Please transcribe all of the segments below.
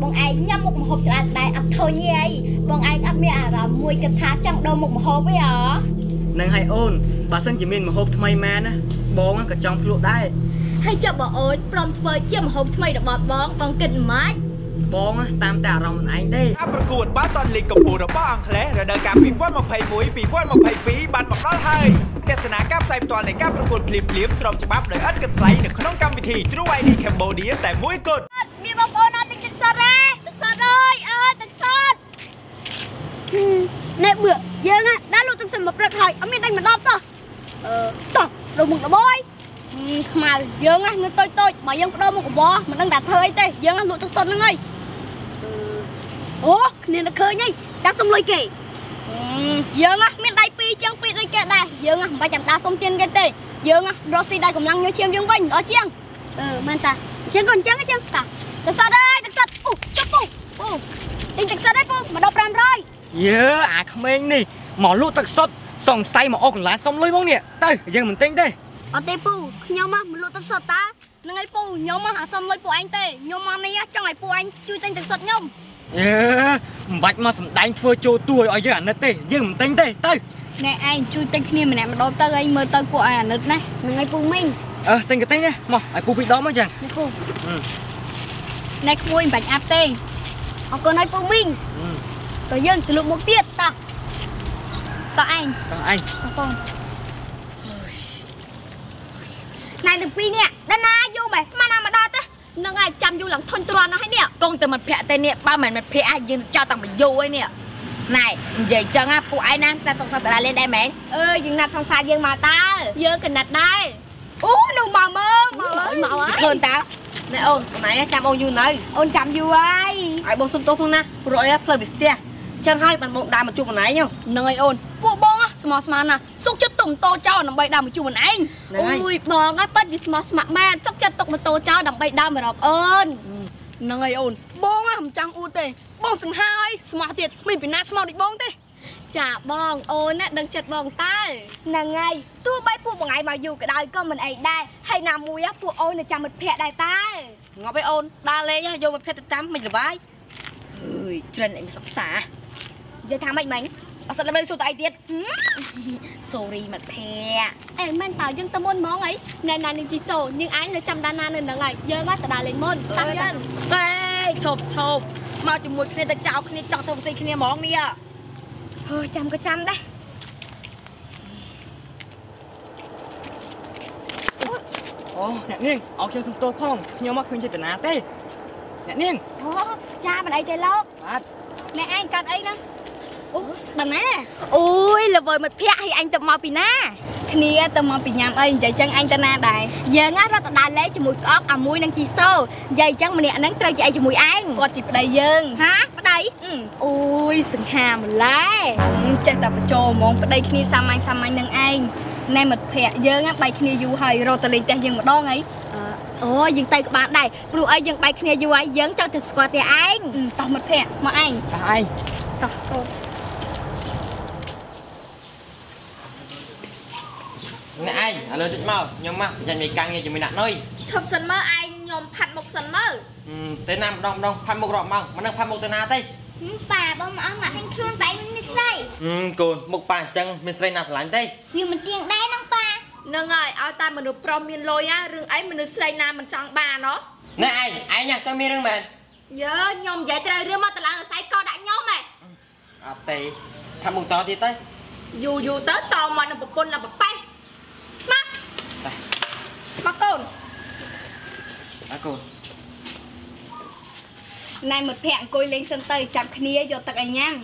Bọn anh nhắm một hộp cho anh đại ập thơ như ấy. Bọn anh ập mẹ là mùi cực thá chẳng đâu một hộp ấy hả? Nàng hãy ôn, bà sân chỉ mình một hộp thay mẹ nè. Bố anh cực trong lụt đây. Hãy cho bà ôn, bọn phơi chiếm một hộp thay được bọt bóng con kịch mách. Bóngตามแต่เราอันได้ประกวดบ้านตอนลีกกับปูระบ้าอังเคลระเดินการปีว่ามาไพ่มวยปีว่ามาไพ่ปีบันบอกเราให้แต่สนามก้าวใส่ตอนในก้าวประกวดพลิบเลี้ยมตรงจะบับเลยอัดกันไกลหนึ่งขนมกำวิธีรู้ไว้ดีแคมโบเดียแต่มวยกดมีบอลบอลน่าตึงสอดเลยตึงสอดเลยตึงสอดในเบื่อเยอะนะด้านลูกตึงสอดมาประกายเอามีดังเหมือนรอบซะต่อโดนมึงระบอยมาเยอะนะเงินโตมายังโดนมึงกบอมันดังดัดเธอไอ้เต้เยอะนะลูกตึงสอดนั่งไงโอ้เนี่ยเคยนี่ตาส้มลอยเก๋ยังอ่ะเมียได้ปีจังปีได้แก่ได้ยังอ่ะมาจับตาส้มเตียนกันเตะยังอ่ะโรซี่ได้กำลังเนื้อเชียงยังวิ่งอ๋อเชียงมันตาเชียงก่อนเชียงไอ้เชียงตาตักซาได้ตักซาอู้จับปูปูติงตักซาได้ปูมาดอกแปมร้อยเยอะอ่ะขมิ้นนี่หมอลูกตักซดส่องไซหมอออกหลานส้มลอยบ้างเนี่ยเตะยังเหมือนเต้งเตะอ๋อเตะปูเงามาลูกตักซดตานั่งไอ้ปูเงามาหาส้มลอยปูอันเตะเงามาในยะจังไอ้ปูอันช่วยติงตักซดเงาเย้บัดมาสำได้เฟอร์โจตัวไอ้ยังนั่นเต้ยังมันเต้งเต้เต้แน่ไอ้ช่วยเต้งนี่มันแน่มาโดนเต้ไอ้เมื่อเต้กูไอ้นั่นนะมึงไอ้ปูมิงเต้งกับเต้เนี่ยมาไอ้ปูมิงดอมมั้งจังปูแน่กูบัดอัพเต้เอาคนไอ้ปูมิงตัวยังตัวลูกมุกเตี้ยต่อไอ้ต้องนายถึงปีเนี่ยด้านหน้าอยู่ไหมมาหน้ามาดอเต้นั่งไงจำอยู่หลังทนตรอนนะให้เนี่ยกองแต่มันเพะแต่เนี่ยป้าเหมือนมันเพะยืนเจ้าต่างไปโย่ไอ้เนี่ยนายใหญ่จังอ่ะผู้ไอ้นั่นนัดสองสามตาเล่นได้ไหมยิงนัดสองสามยิงมาตาเยอะกันนัดได้โอ้หนูมาเมื่อมาอ่ะเขินตาไหนโอนไหนจำโอนอยู่ไหนโอนจำอยู่ไว้ไอ้บงสมโต๊ะพุ่งนะรอยอะเพลิดเพลินเตี้ยจังให้มันบงดามันจูบไหนยังนายโอนผู้บงอ่ะสมอสมานะซุกจะตุ่มโตเจ้าดับใบดามันจูบไหนอุ้ยบงอ่ะปั้นยิสมอสมาแม่ซุกจะตุ่มโตเจ้าดับใบดามันหรอกเอิญนายโอนบงอ่ะผมจังอูเตะบงสังหายสมอติดไม่เป็นน่าสมอดิบงเตะจ่าบงโอนน่ะดังจัดบงใต้นั่งไงตัวใบผู้บงไงมาอยู่ก็ได้ก็มันไอ้ได้ให้นำมูยักผู้โอนน่ะจังมันเพะได้ใต้งอไปโอนตาเลยย่าโยมันเพะติดตั้มไม่สบายเฮ้ยเจริญไอ้มันสักษาจะทำอะไรไหมเอาสัตว์อะไรสูตรไอเดียโซรีมันเพะเอ็นมันเต่ายังตะมนมองไอ้นานๆนึงจีโซนึงไอ้เลยจำดานาหนึ่งหนึ่งไงเยอะมากแต่ดาเลนมนตั้งยันไปชบมาจมูกเนี่ยตะเจ้าเนี่ยจอกทงซีเนี่ยมองเนี่ยเฮ้ยจำก็จำได้โอ้เนี่ยนิ่งเอาเขียวสุดโตพ่องเขียวมากขึ้นใจแต่นาเต้เนี่ยนิ่งโอ้จ้ามันไอเดียแล้วเนี่ยไอ้กัดไอ้นะแบบนี้โอ้ยเราบอยมันเพี้ยให้อันตบมาปีหน้าทีนี้ตบมาปีหน้าเองใจจังอันตนาได้ยังงั้นเราตนาเละจมูกออกอ่ะมวยนั่งจีโซ่ใจจังมันเนี่ยนั่งเตยใจจมูกอันกอดจีบได้ยังฮะปะได้โอ้ยสังหารมันเลยใจแต่ประโจมองปะได้ทีนี้สามัญนั่งอันในมันเพี้ยยังงั้นไปทีนี้อยู่ให้เราตะลิงแต่ยังมันดองไงโอ้ยยังเตยกับบ้านได้ปลุกไอ้ยังไปทีนี้อยู่ไอ้ยังเจ้าจะสกอตแต่อันต่อมันเพี้ยมาอันต่อนี่ไอ้อะไรติดเมาโยมมาจะมีการเงี้ยจะมีหนักน้อยชอบสันเมอไอ้โยมผัดหมกสันเมอเต้นน้ำดองผัดหมกรอบมั่งมันนั่งผัดหมกเต้นน้าเต้ป่าบ้องเอาหมัดให้ครูนไปมันไม่ใช่โกนหมกป่าจังไม่ใช่หนักสลายเต้อยู่มันเจียงได้น้องป่านั่งไงเอาตามมันดูพร้อมมีนลอยอะเรื่องไอ้มันดูใส่น้ำมันจังป่าเนาะนี่ไอ้อยากจะมีเรื่องแบบเยอะโยมใหญ่ใจเรื่องมาตลาดใส่ก็ได้โยมไหมเอาเต้ทำหมกต่อดีเต้อยู่เต้ต่อมันน่ะปนน่ะไปมาโกนนายหมดแผงโกยเล้งเซนเตอร์จับขี้ยโยตักไอ้ย่าง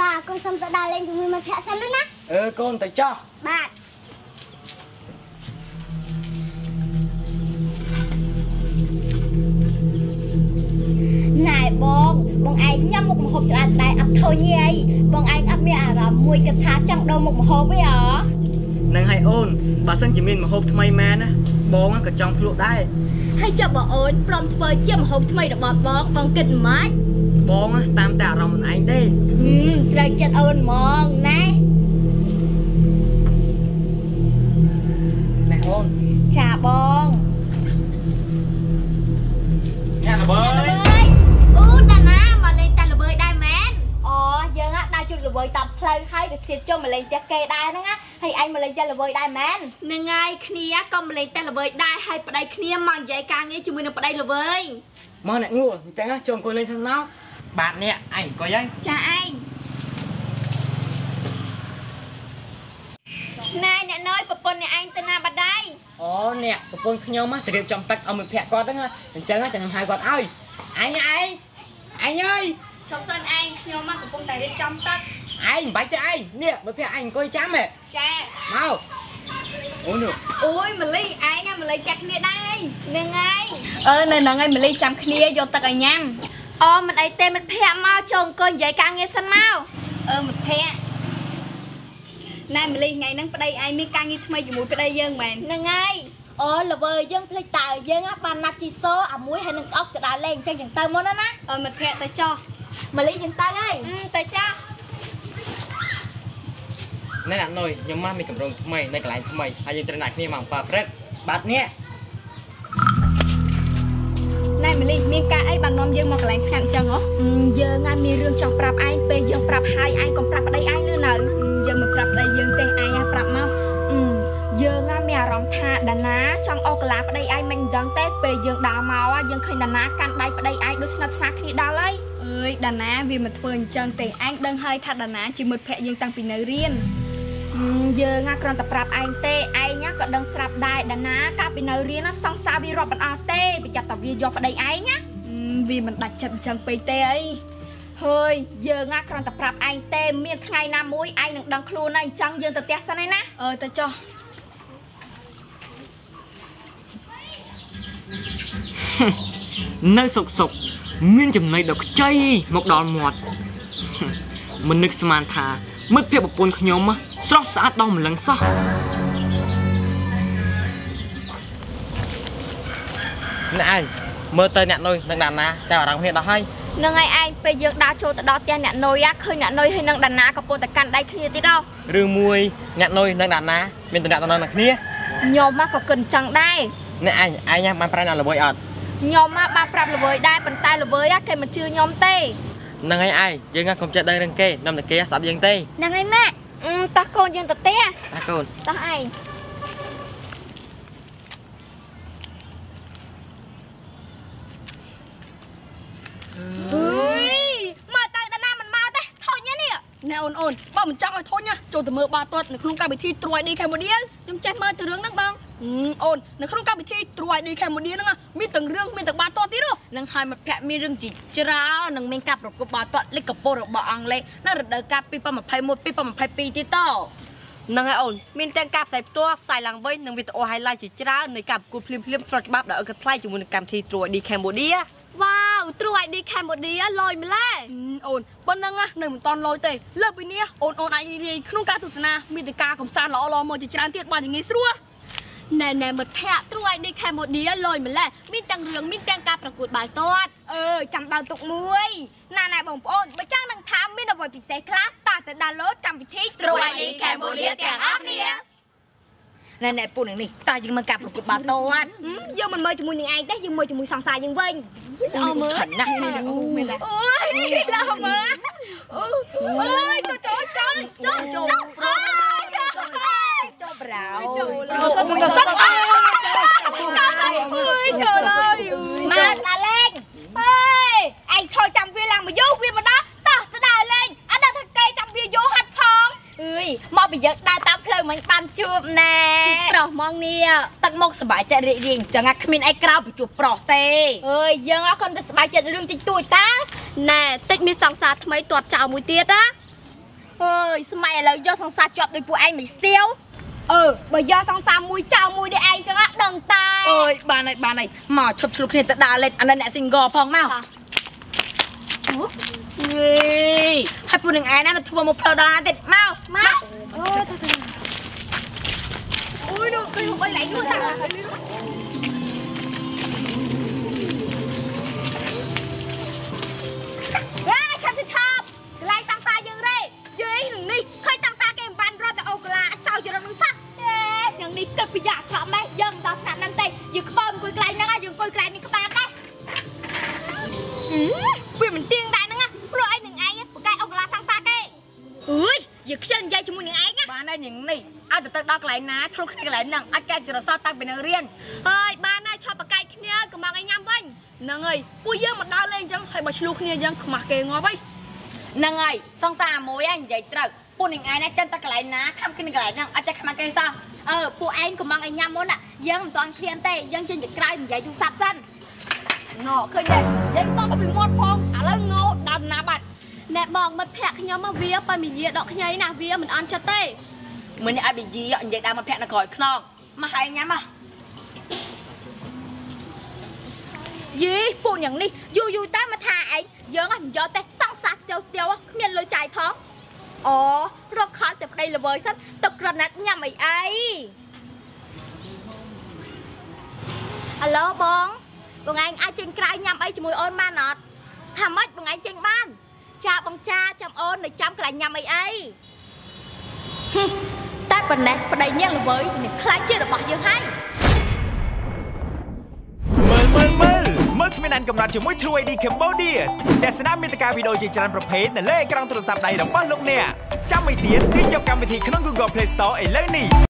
ตาโกนเซนเตอร์ดาเล้งถึงมือมาแผงเซนเลยนะโกนแต่จ้าบาทนายบองไอ้ย่างหมกหอบจะอัดได้อัดเธอเย้ยบองไอ้อัดเมียอาร่ามวยกระทะจังโดนหมกหอบไปหรอนางไฮโอนbà sân chỉ mình mà hộp thay mẹ nè bóng cả trong lụa đây hay cho bà ổn prom phơi chiếm hộp thay được bọt bóng còn kịch mát bóng tam tạ rồng anh đây trời chết ơn mòn này mẹ ôn chà bóng ระเบิดตับเพลงให้กับเชียร์จมมาเล่นจะเกยได้นะงั้นให้ไอ้มาเล่นจะระเบิดได้แมนนั่งไงคณียะก็มาเล่นแต่ระเบิดได้ให้ปะได้คณียะมังใจกลางงี้จมูกนับปะได้ระเบิดมังหนักงูจังนะจมคนเล่นทั้งน้องบ้านเนี่ยไอ้ก็ยังจ้าไอ้นายเนี่ยน้อยปะปนเนี่ยไอ้ตนาบัดได้อ๋อเนี่ยปะปนขยมมาแต่เดี๋ยวจมตักเอามือแผะกอดตั้งนะจังนะจังทำหายกอดไอ้ไอ้เอ้ยชอบเส้นไอ้ขยมมาปะปนแต่เดี๋ยวจมตักไอ้ใบจะไอ้เนี่ยมือแผะไอ้ก็จ้ำเลยจ้าเมาโอ้ยหนูโอ้ยมันเลยไอ้ไงมันเลยจักเนี่ยได้นั่งไงนั่งไงมันเลยจำขยมโยตักไอ้ยำอ๋อมันไอ้เต้มันแผะเมาจงก้นใหญ่กลางเงี้ยสั้นเมามันแผะนายมาเลยไงนั่งไปได้ไอ้ไม่กางนี่ทำไมอยู่มุ้ยไปได้ยังมันนั่งไงอ๋อละเบอร์ยังเพลย์ตายยังอ่ะปานนัดจีโซ่อ่ะมุ้ยให้หนึ่งออกจะด่าแรงจังอย่างเติมมันนะมันแทะแต่จ้อมาเลยยังตาไงแต่จ้านั่นแหละหน่อยยังมาไม่กำลังทำไมในกลายทำไมอายุตระหนักนี่มังปลาเปรตบัดเนี้ยนายมาเลยมีการไอ้บ้านน้องยังมากลายสั่นจังเหรอยังไงมีเรื่องจังปรับไอ้ไปยังปรับให้ไอ้ก็ปรับได้ไอ้เรื่องหนึ่งยังมาปรับได้ยังเต็งไอ้ปรับมายังอ่ะแม่ร้องท่าดานาจังออกลาปได้ไอ้มันดังเต้ไปยังดาวมาว่ายังเคยดานาการได้ปได้ไอ้ด้วยสักสักที่ดาวเลยเอ้ยดานาวิ่งมาเพิ่งจังเต็งไอ้ดังเฮยท่าดานาจิมุดแพะยังตั้งปีนเรียนยังอ่ะกรอนตะปรับไอ้เต้ไอ้เนี้ยก็ดังสลับได้ดานาการปีนเรียนน่ะสองสาวีรอปันอาเต้ไปจับตะวียอปได้ไอ้เนี้ยวิ่งมันดัดจังจังไปเต้เฮ้ยยังอ่ะกรอนตะปรับไอ้เต้เมียนไงน้ามุ้ยไอ้หนังดังครูนั่นจังยังตะเตี้ยซะเลยนะตะจ้อnơi sục sục miên chấm này độc chay một đòn mọt mình nức sman thà mất việc bộc bôn khơi nhóm á xót xa đau mình lắng xót nè ai mơ tơi nè nôi nâng đàn na chào rằng hiện đó hay nâng ai ai bây giờ đa châu tự đo tiền nè nôi á khơi nè nôi hay nâng đàn na cặp bôn tạc cạn đây kia tí đâu rư muôi nè nôi nâng đàn na miên tự nè tao nâng là kia nhóm á có cần chẳng đây nè ai ai nha mang prai nào là bội ọtยอมมาบาปรับระเบิดได้ปันตายระเบิดได้ใครมันชื่อยอมเต้นั่งไงไอ้ยังงั้นคงจะได้เรื่องเกย์นำแต่เกย์สามยังเต้นั่งไงแม่ตะโกนยังตะเต้ตะโกนตะไอเฮ้ยมาตายตะหน้ามันมาเต้ทอยเนี่ยเนี่ยแนวอ่อนๆบ้ามันจ้องไอ้ทอยเนี่ยโจมแต่เมื่อบาตัวในโครงการไปที่ตรวยดีแค่โมเดลยังใจเมื่อแต่เรื่องนั่งบังโอนในขนมการไปที่ตรวจดีแค่หมดดีนั่งอ่ะมีตั้งเรื่องมีตั้งบาตัวตีด้วยนั่งหายมันแพะมีเรื่องจีจราหนังเมงกับรบกับบาตัวเล็กกับโปรกับบาอังเลยนั่งระดับกับปีปะมาไพ่หมดปีปะมาไพ่ปีที่ต่อนั่งไอ้โอนมีแต่งกับใส่ตัวใส่หลังไว้หนังวิตาโอไฮไลท์จีจราในกับกูพลิมตรวจบับได้เอากระไพร์จมูกในการที่ตรวจดีแค่หมดดีอ่ะว้าวตรวจดีแค่หมดดีอ่ะลอยมาเลยโอนบนนั่งอ่ะหนึ่งตอนลอยเตะเลิกไปเนี้ยโอนไอ้ดีขนมการตุสนามีแต่การของซานล้อมอจีจราเตี้ยบานอย่างงี้ซัวแน่หมดแพะตรวจดีแค่หมดดีลอยมันแหละมีแต่งเรื่องมีแต่งการประกวดบาลตัวจำดาวตกมวยนายบองโอนมาจ้างนางทำไม่นำไปพิเศษคลาสตาแต่ดาลดจำพิธีตรวจดีแค่หมดดีแต่ฮักเนี่ยแน่ปุ่นอย่างนี้ตายิงมันการประกวดบาลตัวยังมันมวยจมูกนี่ไอ้ได้ยังมวยจมูกสองสายยังเว้ยเอามือฉันนะโอ้ยเราเมื่อโจ้เรามาตาเล่งเฮ้ยไอ้ชอยจำวิลังมายุวิมันนะตาดาเล่งอันดาทักเกย์จำวิยุหัดพองมองไปเยอะตาตาเพลินมันปันจูบแน่ปลอกมองเนี่ยตักมองสบายใจเรียงจะงักขมิ้นไอ้กราบจูบปลอกเตยยังเอาคนจะสบายใจเรื่องจิตตัวตาแน่ติดมีสองสาทำไมตรวจเจ้ามวยเตี้ยนะสมัยเราโยสองสาจอบโดยผู้ไอ้ไม่เสียวบ่ยอสังสารมวยเจ้ามวยได้เองจังอะดังตายบ้านไหนหมอชบชุกเรียนตะดาเล่นอันนั้นแหละสิงโกพองมากให้ปูหนึ่งไอ้นั่นทัวร์มุกเพลดาติดมากอุ้ยดูคือหัวไหลดูจังชอบไล่สังสารยังไงยืนนี่เคยสังสารเกมบันรอดแต่เอากระเจ้าจะรังสักยังนี่ก็ไปอยากทำไหมยังดอกหนานั่นเตยอยู่กับบ้านกุยไกลนั่งอ่ะอยู่กุยไกลนี่ก็บ้านได้วิ่งเหมือนเตียงได้นั่งอ่ะรอไอ้หนึ่งไอ้ปกไก่เอากระสังสารเกย์ กันอย่างนี้อาจจะตัดกลายนะชกกันหลายหนังอาจจะจะเราสอบตั้งเป็นนักเรียนเฮ้ยบ้านน่าชอบปากไก่ขี้เนื้อกับมาไก่ยำบ้านนั่งไงปุ้ยเยอะหมดดาวเลยจังให้มาชกเนี่ยยังขมักเกงงอไปนั่งไงสองสามโมยันใหญ่ตรึกปุ่นอย่างไงนะจันตัดกลายนะข้ามขึ้นกลายหนังอาจจะขมักเกงซะปุ่นเองกับมาไก่ยำบ้านอ่ะยังตอนเขียนเตยยังเช่นจะกลายใหญ่จุกซับสั้นหนอเคยเด็กยังต้องไปมอดพองอะไรเงาดำน้ำบัดแม่บอกมันแพะขย้อมมาเวียปันมีเยอะดอกขย้ายนะเวียมันอันจะเต้เหมือนไอ้บีจีอ่ะอยากได้มันแพะนะก่อยขนองมาหายงั้นมายีปุ่นอย่างนี้อยู่ๆแต่มาทาไอ้เยอะอ่ะมันเยอะเต้สองสักเดียวอ่ะเมียเลยจ่ายพร้อมอ๋อรอบค้าแต่ไปเลยเว้ยสักตกกระนัดย่ำไอ้ฮัลโหลบองบองไอ้อาจิงไกลย่ำไอ้จมูกอ่อนมาหนอทำไม่บองไอ้จิงบ้านจ้าบังจ้าจำโอนหรือจำกลายยำไอ้ไอ้แต่ปัญหาประเดี๋ยวเนี่ยเว้ยเนี่ยคล้ายเชื่อหรือเปล่ายังให้เมื่อคืนนั้นกำลังจะมุ่ยทรูไอดีแคมโบเดียแต่สนามมิตรการวิดีโอจีจารันประเภทนั่นเล่กำลังโทรศัพท์ใดดับบ้านลงเนี่ยจำไม่เตี้ยนดิ้นยกกรรมวิธีขนม Google Play Store ไอ้เล่นี่